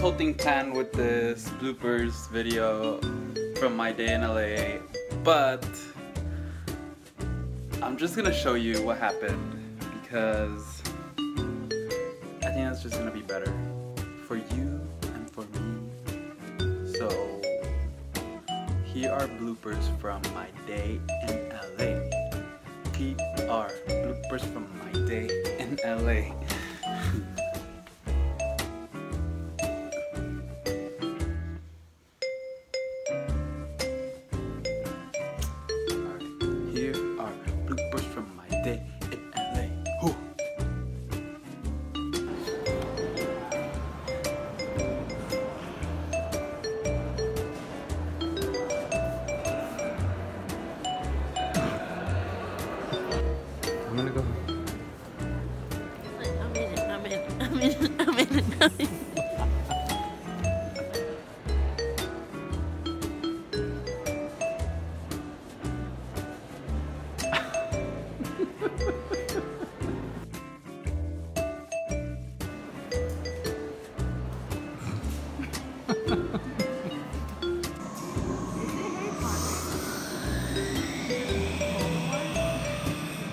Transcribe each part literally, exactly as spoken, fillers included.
this whole thing planned with this bloopers video from my day in L A, but I'm just gonna show you what happened because I think that's just gonna be better for you and for me. So here are bloopers from my day in L A. Here are bloopers from my day in L A. I'm gonna go home. I'm in it, I'm in it, I'm in it, I'm in it, I'm in it.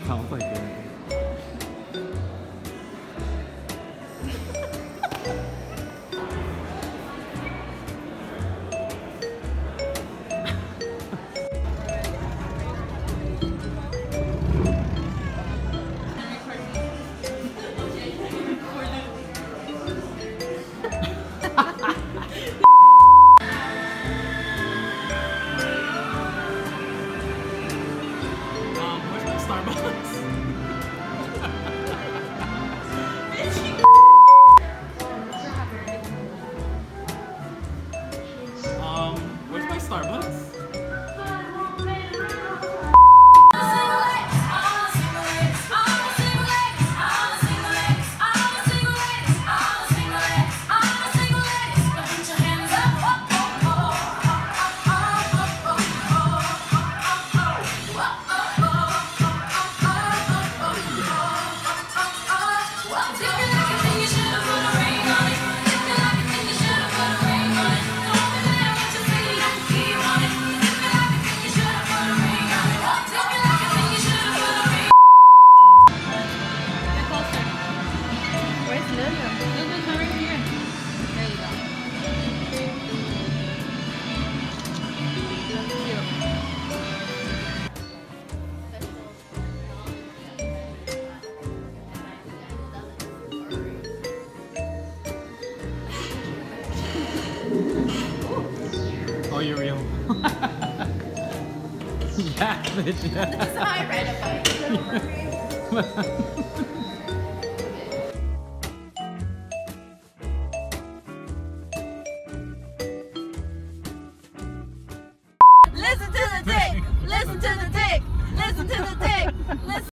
Sounds like it. Oh, you're real. Yeah, bitch, yeah. That's how I read about it. Listen to the dick! Listen to the dick! Listen to the dick!